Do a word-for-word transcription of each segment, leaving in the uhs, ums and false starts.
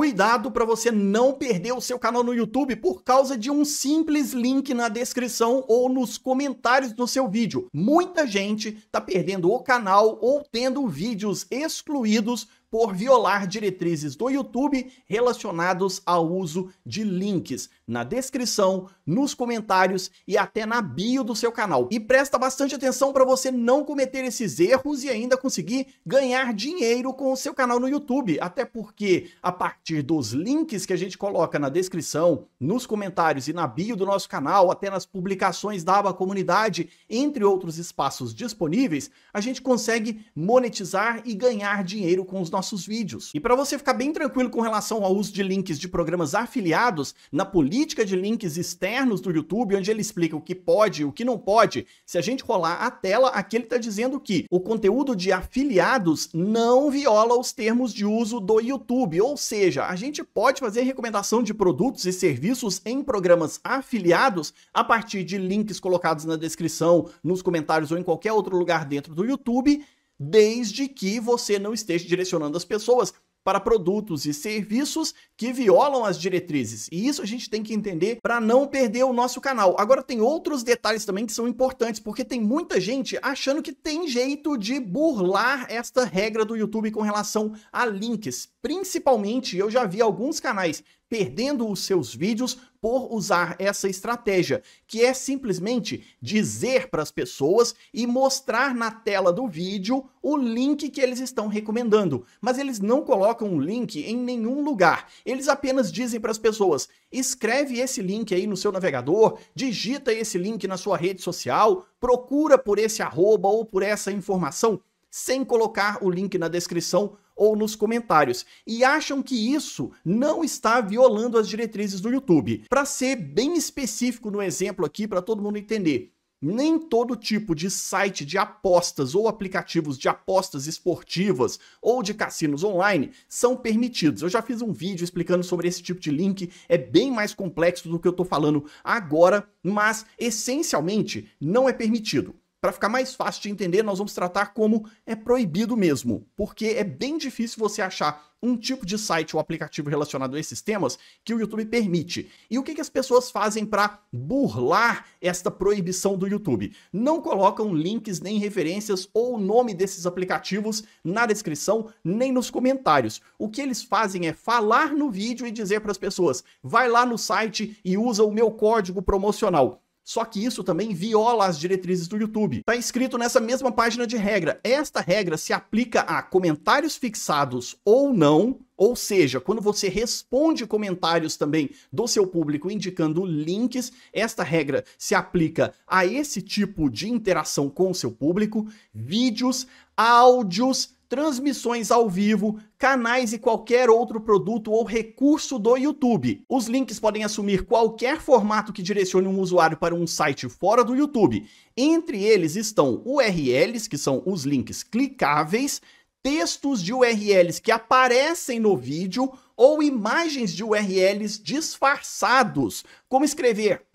Cuidado para você não perder o seu canal no YouTube por causa de um simples link na descrição ou nos comentários do seu vídeo. Muita gente está perdendo o canal ou tendo vídeos excluídos por violar diretrizes do YouTube relacionados ao uso de links na descrição, nos comentários e até na bio do seu canal. E presta bastante atenção para você não cometer esses erros e ainda conseguir ganhar dinheiro com o seu canal no YouTube, até porque a partir dos links que a gente coloca na descrição, nos comentários e na bio do nosso canal, até nas publicações da aba comunidade, entre outros espaços disponíveis, a gente consegue monetizar e ganhar dinheiro com os nossos nossos vídeos. E para você ficar bem tranquilo com relação ao uso de links de programas afiliados, na política de links externos do YouTube, onde ele explica o que pode e o que não pode, se a gente rolar a tela, aqui ele está dizendo que o conteúdo de afiliados não viola os termos de uso do YouTube, ou seja, a gente pode fazer recomendação de produtos e serviços em programas afiliados a partir de links colocados na descrição, nos comentários ou em qualquer outro lugar dentro do YouTube, desde que você não esteja direcionando as pessoas para produtos e serviços que violam as diretrizes. E isso a gente tem que entender para não perder o nosso canal. Agora tem outros detalhes também que são importantes, porque tem muita gente achando que tem jeito de burlar esta regra do YouTube com relação a links. Principalmente, eu já vi alguns canais perdendo os seus vídeos por usar essa estratégia, que é simplesmente dizer para as pessoas e mostrar na tela do vídeo o link que eles estão recomendando. Mas eles não colocam o link em nenhum lugar. Eles apenas dizem para as pessoas, escreve esse link aí no seu navegador, digita esse link na sua rede social, procura por esse arroba ou por essa informação, sem colocar o link na descrição ou nos comentários, e acham que isso não está violando as diretrizes do YouTube. Para ser bem específico no exemplo aqui, para todo mundo entender, nem todo tipo de site de apostas ou aplicativos de apostas esportivas ou de cassinos online são permitidos. Eu já fiz um vídeo explicando sobre esse tipo de link, é bem mais complexo do que eu estou falando agora, mas essencialmente não é permitido. Para ficar mais fácil de entender, nós vamos tratar como é proibido mesmo, porque é bem difícil você achar um tipo de site ou aplicativo relacionado a esses temas que o YouTube permite. E o que que as pessoas fazem para burlar esta proibição do YouTube? Não colocam links, nem referências ou nome desses aplicativos na descrição, nem nos comentários. O que eles fazem é falar no vídeo e dizer para as pessoas, vai lá no site e usa o meu código promocional. Só que isso também viola as diretrizes do YouTube. Está escrito nessa mesma página de regra. Esta regra se aplica a comentários fixados ou não, ou seja, quando você responde comentários também do seu público indicando links, esta regra se aplica a esse tipo de interação com o seu público, vídeos, áudios, transmissões ao vivo, canais e qualquer outro produto ou recurso do YouTube. Os links podem assumir qualquer formato que direcione um usuário para um site fora do YouTube. Entre eles estão U R Ls, que são os links clicáveis, textos de U R Ls que aparecem no vídeo ou imagens de U R Ls disfarçados, como escrever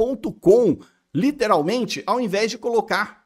.com, literalmente, ao invés de colocar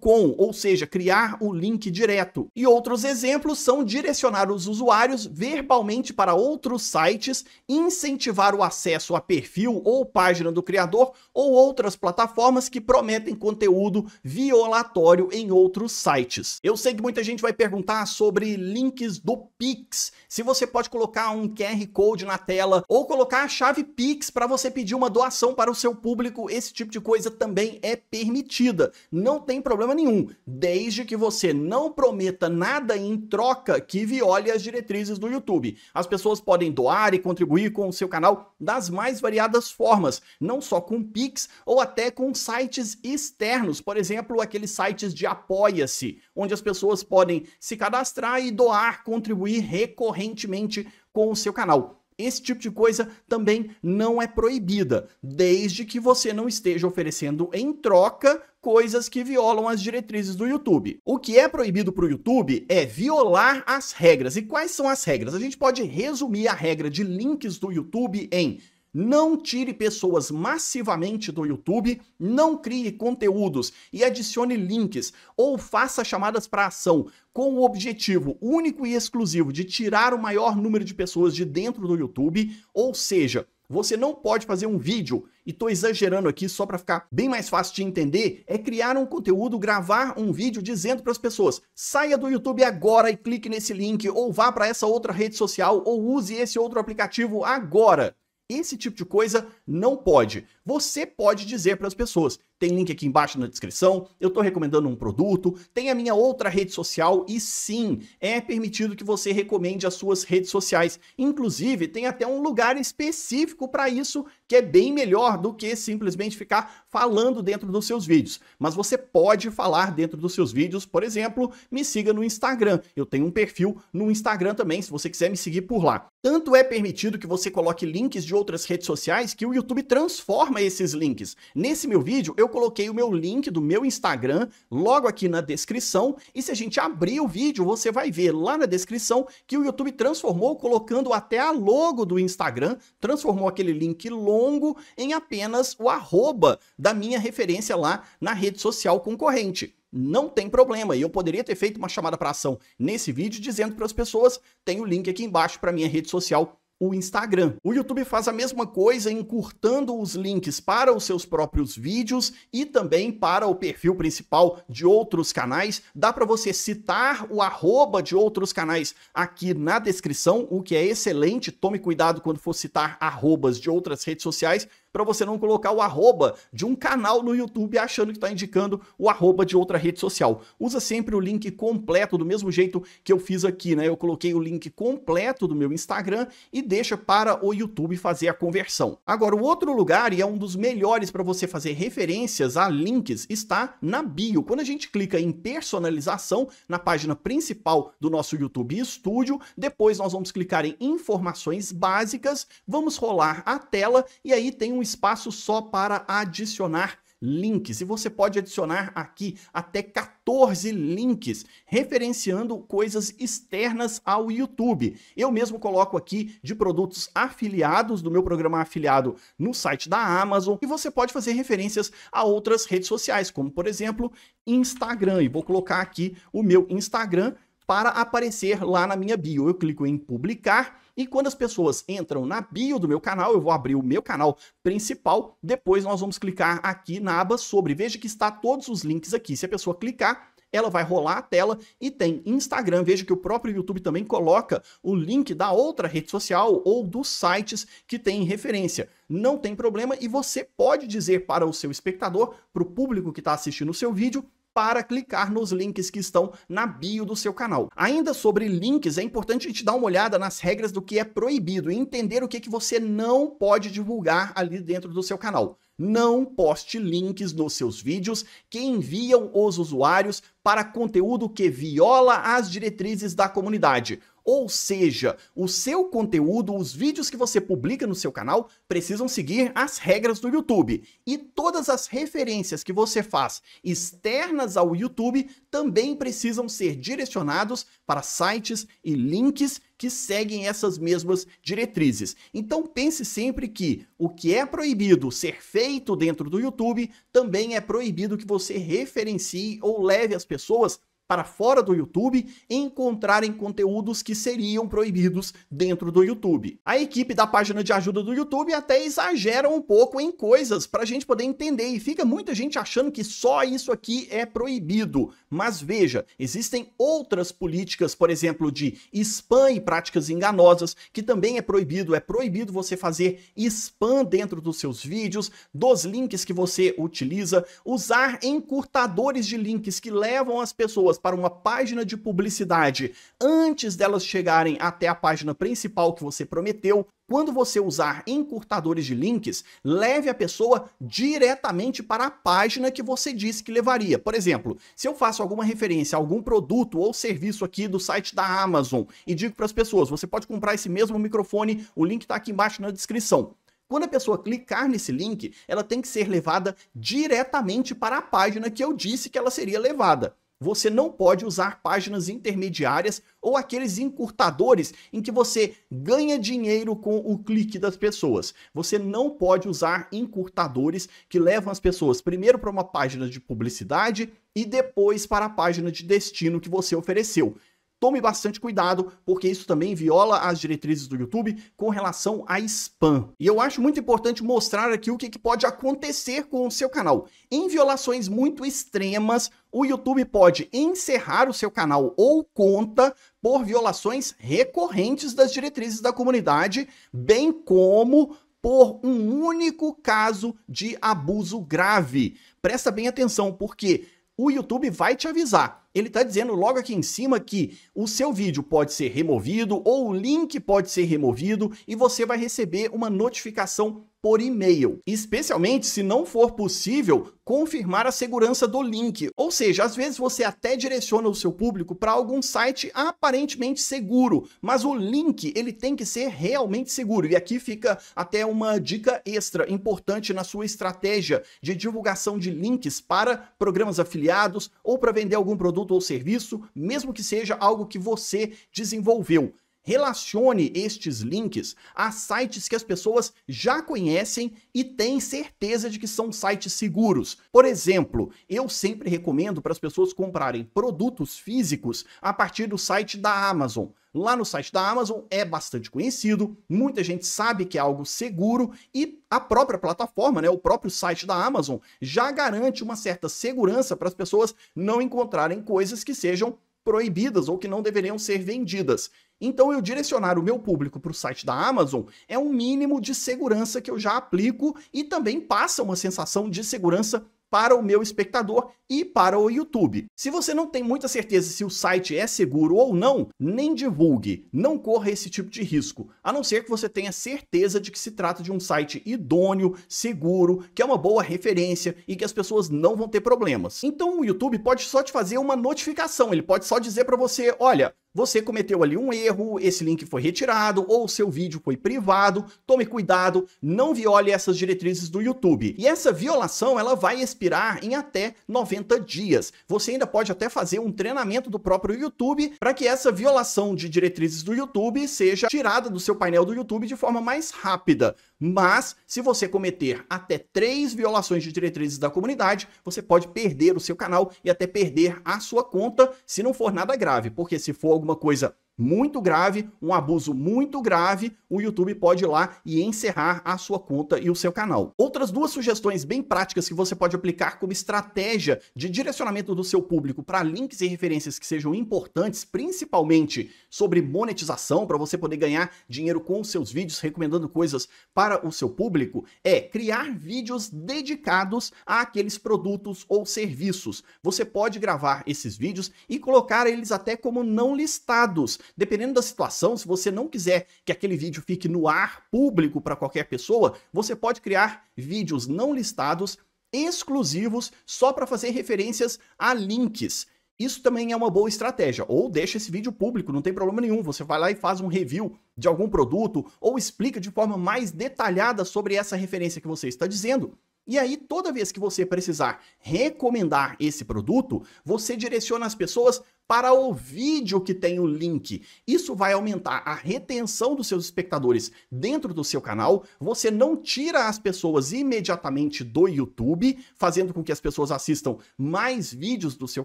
.com, ou seja, criar o link direto. E outros exemplos são direcionar os usuários verbalmente para outros sites, incentivar o acesso a perfil ou página do criador ou outras plataformas que prometem conteúdo violatório em outros sites. Eu sei que muita gente vai perguntar sobre links do Pix, se você pode colocar um Q R Code na tela ou colocar a chave Pix para você pedir uma doação para o seu público, esse tipo de coisa também é permitida, não tem problema nenhum, desde que você não prometa nada em troca que viole as diretrizes do YouTube. As pessoas podem doar e contribuir com o seu canal das mais variadas formas, não só com Pix ou até com sites externos, por exemplo, aqueles sites de Apoia-se, onde as pessoas podem se cadastrar e doar, contribuir recorrentemente com o seu canal. Esse tipo de coisa também não é proibida, desde que você não esteja oferecendo em troca coisas que violam as diretrizes do YouTube. O que é proibido para o YouTube é violar as regras. E quais são as regras? A gente pode resumir a regra de links do YouTube em Não tire pessoas massivamente do YouTube, não crie conteúdos e adicione links ou faça chamadas para ação com o objetivo único e exclusivo de tirar o maior número de pessoas de dentro do YouTube, ou seja, você não pode fazer um vídeo, e tô exagerando aqui só para ficar bem mais fácil de entender, é criar um conteúdo, gravar um vídeo dizendo para as pessoas: saia do YouTube agora e clique nesse link, ou vá para essa outra rede social, ou use esse outro aplicativo agora. Esse tipo de coisa não pode. Você pode dizer para as pessoas: tem link aqui embaixo na descrição, eu estou recomendando um produto, tem a minha outra rede social, e sim, é permitido que você recomende as suas redes sociais. Inclusive, tem até um lugar específico para isso, que é bem melhor do que simplesmente ficar falando dentro dos seus vídeos. Mas você pode falar dentro dos seus vídeos, por exemplo, me siga no Instagram. Eu tenho um perfil no Instagram também, se você quiser me seguir por lá. Tanto é permitido que você coloque links de outras redes sociais que o YouTube transforma esses links. Nesse meu vídeo, eu coloquei o meu link do meu Instagram logo aqui na descrição, e se a gente abrir o vídeo, você vai ver lá na descrição que o YouTube transformou, colocando até a logo do Instagram, transformou aquele link longo longo em apenas o arroba da minha referência lá na rede social concorrente. Não tem problema, e eu poderia ter feito uma chamada para ação nesse vídeo dizendo para as pessoas: tem o link aqui embaixo para minha rede social, o Instagram. O YouTube faz a mesma coisa, encurtando os links para os seus próprios vídeos e também para o perfil principal de outros canais. Dá para você citar o arroba de outros canais aqui na descrição, o que é excelente. Tome cuidado quando for citar arrobas de outras redes sociais, para você não colocar o arroba de um canal no YouTube achando que está indicando o arroba de outra rede social. Usa sempre o link completo, do mesmo jeito que eu fiz aqui, né? Eu coloquei o link completo do meu Instagram e deixa para o YouTube fazer a conversão. Agora, o outro lugar, e é um dos melhores para você fazer referências a links, está na bio. Quando a gente clica em personalização, na página principal do nosso YouTube Studio, depois nós vamos clicar em informações básicas, vamos rolar a tela, e aí tem um um espaço só para adicionar links, e você pode adicionar aqui até quatorze links referenciando coisas externas ao YouTube. Eu mesmo coloco aqui de produtos afiliados do meu programa afiliado no site da Amazon, e você pode fazer referências a outras redes sociais, como por exemplo Instagram, e vou colocar aqui o meu Instagram para aparecer lá na minha bio. Eu clico em publicar, e quando as pessoas entram na bio do meu canal, eu vou abrir o meu canal principal, depois nós vamos clicar aqui na aba sobre. Veja que está todos os links aqui. Se a pessoa clicar, ela vai rolar a tela e tem Instagram. Veja que o próprio YouTube também coloca o link da outra rede social ou dos sites que tem referência. Não tem problema, e você pode dizer para o seu espectador, para o público que está assistindo o seu vídeo, para clicar nos links que estão na bio do seu canal. Ainda sobre links, é importante a gente dar uma olhada nas regras do que é proibido e entender o que, que você não pode divulgar ali dentro do seu canal. Não poste links nos seus vídeos que enviam os usuários para conteúdo que viola as diretrizes da comunidade. Ou seja, o seu conteúdo, os vídeos que você publica no seu canal, precisam seguir as regras do YouTube. E todas as referências que você faz externas ao YouTube também precisam ser direcionados para sites e links que seguem essas mesmas diretrizes. Então pense sempre que o que é proibido ser feito dentro do YouTube, também é proibido que você referencie ou leve as pessoas para fora do YouTube encontrarem conteúdos que seriam proibidos dentro do YouTube. A equipe da página de ajuda do YouTube até exagera um pouco em coisas para a gente poder entender, e fica muita gente achando que só isso aqui é proibido. Mas veja, existem outras políticas, por exemplo, de spam e práticas enganosas, que também é proibido. É proibido você fazer spam dentro dos seus vídeos, dos links que você utiliza, usar encurtadores de links que levam as pessoas para uma página de publicidade antes delas chegarem até a página principal que você prometeu. Quando você usar encurtadores de links, leve a pessoa diretamente para a página que você disse que levaria. Por exemplo, se eu faço alguma referência a algum produto ou serviço aqui do site da Amazon e digo para as pessoas: você pode comprar esse mesmo microfone, o link está aqui embaixo na descrição. Quando a pessoa clicar nesse link, ela tem que ser levada diretamente para a página que eu disse que ela seria levada. Você não pode usar páginas intermediárias ou aqueles encurtadores em que você ganha dinheiro com o clique das pessoas. Você não pode usar encurtadores que levam as pessoas primeiro para uma página de publicidade e depois para a página de destino que você ofereceu. Tome bastante cuidado, porque isso também viola as diretrizes do YouTube com relação a spam. E eu acho muito importante mostrar aqui o que pode acontecer com o seu canal. Em violações muito extremas, o YouTube pode encerrar o seu canal ou conta por violações recorrentes das diretrizes da comunidade, bem como por um único caso de abuso grave. Presta bem atenção, porque o YouTube vai te avisar. Ele está dizendo logo aqui em cima que o seu vídeo pode ser removido ou o link pode ser removido e você vai receber uma notificação por e-mail. Especialmente se não for possível confirmar a segurança do link. Ou seja, às vezes você até direciona o seu público para algum site aparentemente seguro, mas o link ele tem que ser realmente seguro. E aqui fica até uma dica extra importante na sua estratégia de divulgação de links para programas afiliados ou para vender algum produto ou serviço, mesmo que seja algo que você desenvolveu. Relacione estes links a sites que as pessoas já conhecem e têm certeza de que são sites seguros. Por exemplo, eu sempre recomendo para as pessoas comprarem produtos físicos a partir do site da Amazon. Lá no site da Amazon é bastante conhecido, muita gente sabe que é algo seguro e a própria plataforma, né, o próprio site da Amazon, já garante uma certa segurança para as pessoas não encontrarem coisas que sejam proibidas ou que não deveriam ser vendidas. Então eu direcionar o meu público para o site da Amazon é um mínimo de segurança que eu já aplico e também passa uma sensação de segurança para o meu espectador e para o YouTube. Se você não tem muita certeza se o site é seguro ou não, nem divulgue, não corra esse tipo de risco, a não ser que você tenha certeza de que se trata de um site idôneo, seguro, que é uma boa referência e que as pessoas não vão ter problemas. Então o YouTube pode só te fazer uma notificação, ele pode só dizer para você, olha, você cometeu ali um erro, esse link foi retirado ou o seu vídeo foi privado, tome cuidado, não viole essas diretrizes do YouTube. E essa violação ela vai expirar em até noventa dias. Você ainda pode até fazer um treinamento do próprio YouTube para que essa violação de diretrizes do YouTube seja tirada do seu painel do YouTube de forma mais rápida. Mas se você cometer até três violações de diretrizes da comunidade, você pode perder o seu canal e até perder a sua conta se não for nada grave, porque se for alguma uma coisa muito grave, um abuso muito grave, o YouTube pode ir lá e encerrar a sua conta e o seu canal. Outras duas sugestões bem práticas que você pode aplicar como estratégia de direcionamento do seu público para links e referências que sejam importantes, principalmente sobre monetização, para você poder ganhar dinheiro com os seus vídeos, recomendando coisas para o seu público, é criar vídeos dedicados àqueles produtos ou serviços. Você pode gravar esses vídeos e colocar eles até como não listados. Dependendo da situação, se você não quiser que aquele vídeo fique no ar público para qualquer pessoa, você pode criar vídeos não listados, exclusivos, só para fazer referências a links. Isso também é uma boa estratégia. Ou deixa esse vídeo público, não tem problema nenhum. Você vai lá e faz um review de algum produto ou explica de forma mais detalhada sobre essa referência que você está dizendo. E aí, toda vez que você precisar recomendar esse produto, você direciona as pessoas para o vídeo que tem o link. Isso vai aumentar a retenção dos seus espectadores dentro do seu canal. Você não tira as pessoas imediatamente do YouTube, fazendo com que as pessoas assistam mais vídeos do seu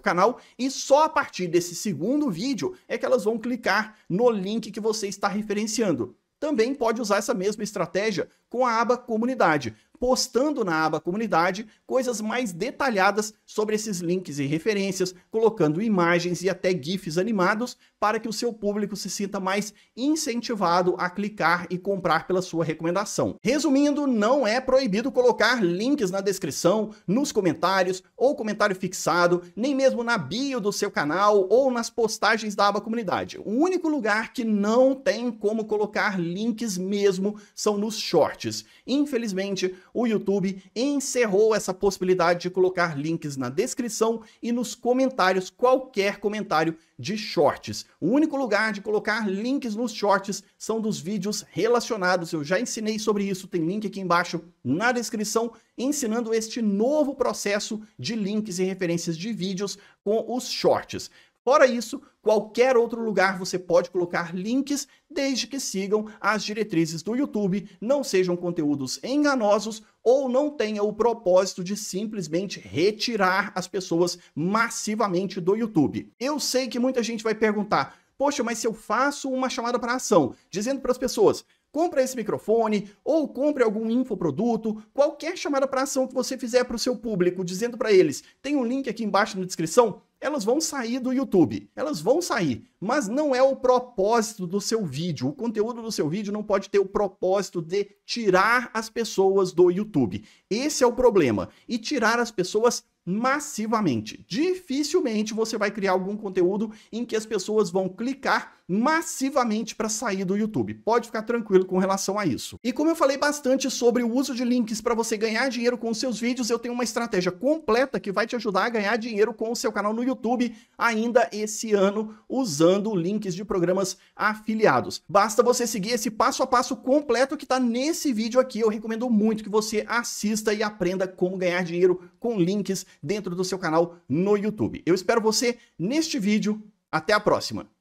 canal, e só a partir desse segundo vídeo é que elas vão clicar no link que você está referenciando. Também pode usar essa mesma estratégia com a aba comunidade, postando na aba comunidade coisas mais detalhadas sobre esses links e referências, colocando imagens e até GIFs animados para que o seu público se sinta mais incentivado a clicar e comprar pela sua recomendação. Resumindo, não é proibido colocar links na descrição, nos comentários ou comentário fixado, nem mesmo na bio do seu canal ou nas postagens da aba comunidade. O único lugar que não tem como colocar links mesmo são nos shorts. Infelizmente, o YouTube encerrou essa possibilidade de colocar links na descrição e nos comentários, qualquer comentário de shorts. O único lugar de colocar links nos shorts são dos vídeos relacionados. Eu já ensinei sobre isso, tem link aqui embaixo na descrição, ensinando este novo processo de links e referências de vídeos com os shorts. Fora isso, qualquer outro lugar você pode colocar links, desde que sigam as diretrizes do YouTube, não sejam conteúdos enganosos ou não tenha o propósito de simplesmente retirar as pessoas massivamente do YouTube. Eu sei que muita gente vai perguntar, poxa, mas se eu faço uma chamada para ação, dizendo para as pessoas, compra esse microfone ou compre algum infoproduto, qualquer chamada para ação que você fizer para o seu público, dizendo para eles, tem um link aqui embaixo na descrição, elas vão sair do YouTube, elas vão sair, mas não é o propósito do seu vídeo, o conteúdo do seu vídeo não pode ter o propósito de tirar as pessoas do YouTube. Esse é o problema, e tirar as pessoas massivamente. Dificilmente você vai criar algum conteúdo em que as pessoas vão clicar massivamente para sair do YouTube. Pode ficar tranquilo com relação a isso. E como eu falei bastante sobre o uso de links para você ganhar dinheiro com os seus vídeos, eu tenho uma estratégia completa que vai te ajudar a ganhar dinheiro com o seu canal no YouTube ainda esse ano, usando links de programas afiliados. Basta você seguir esse passo a passo completo que está nesse vídeo aqui. Eu recomendo muito que você assista e aprenda como ganhar dinheiro com links dentro do seu canal no YouTube. Eu espero você neste vídeo. Até a próxima!